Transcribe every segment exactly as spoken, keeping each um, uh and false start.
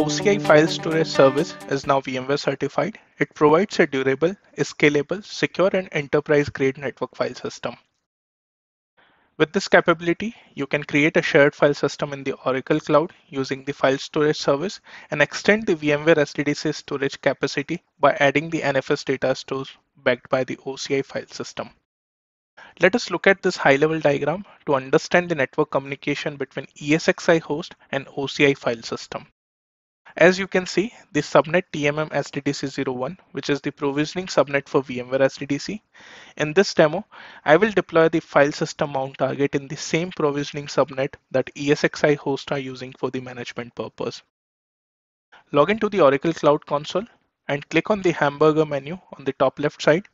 O C I file storage service is now VMware certified. It provides a durable, scalable, secure and enterprise-grade network file system. With this capability, you can create a shared file system in the Oracle Cloud using the file storage service and extend the VMware S D D C storage capacity by adding the N F S data stores backed by the O C I file system. Let us look at this high-level diagram to understand the network communication between ESXi host and O C I file system. As you can see, the subnet T M M S D D C zero one, which is the provisioning subnet for VMware S D D C. In this demo, I will deploy the file system mount target in the same provisioning subnet that ESXi hosts are using for the management purpose. Log into the Oracle Cloud Console and click on the hamburger menu on the top left side.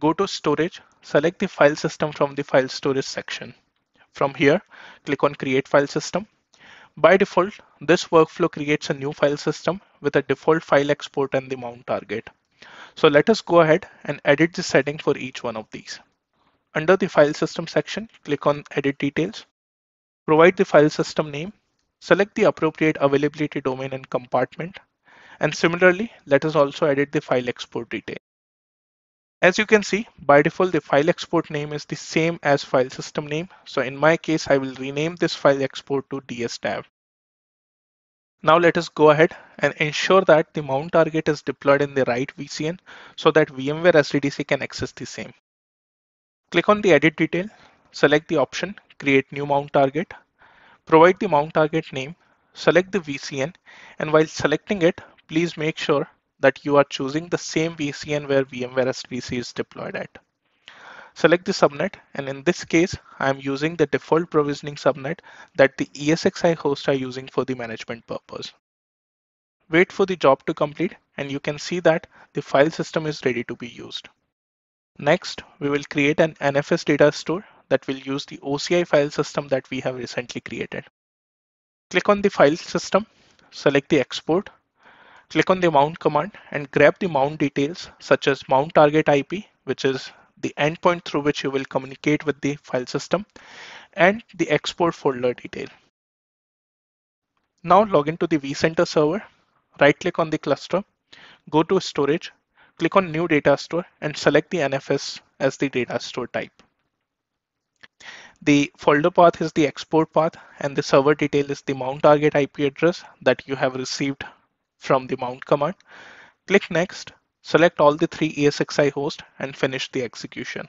Go to Storage, select the file system from the File Storage section. From here, click on Create File System. By default, this workflow creates a new file system with a default file export and the mount target. So let us go ahead and edit the setting for each one of these. Under the file system section, click on Edit Details. Provide the file system name. Select the appropriate availability domain and compartment. And similarly, let us also edit the file export detail. As you can see, by default, the file export name is the same as file system name. So in my case, I will rename this file export to D S T A V. Now let us go ahead and ensure that the mount target is deployed in the right V C N so that VMware S D D C can access the same. Click on the edit detail, select the option, create new mount target, provide the mount target name, select the V C N, and while selecting it, please make sure that you are choosing the same V C N where VMware S D D C is deployed at. Select the subnet, and in this case, I am using the default provisioning subnet that the ESXi hosts are using for the management purpose. Wait for the job to complete, and you can see that the file system is ready to be used. Next, we will create an N F S data store that will use the O C I file system that we have recently created. Click on the file system, select the export, click on the mount command and grab the mount details such as mount target I P, which is the endpoint through which you will communicate with the file system, and the export folder detail. Now log into the vCenter server, right click on the cluster, go to storage, click on new data store and select the N F S as the data store type. The folder path is the export path and the server detail is the mount target I P address that you have received from the mount command. Click Next, select all the three ESXi hosts and finish the execution.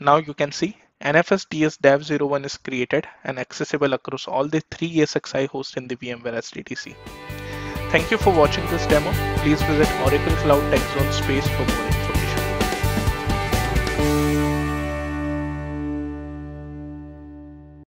Now you can see N F S D S dev zero one is created and accessible across all the three ESXi hosts in the VMware S D D C. Thank you for watching this demo. Please visit Oracle Cloud Tech Zone Space for more.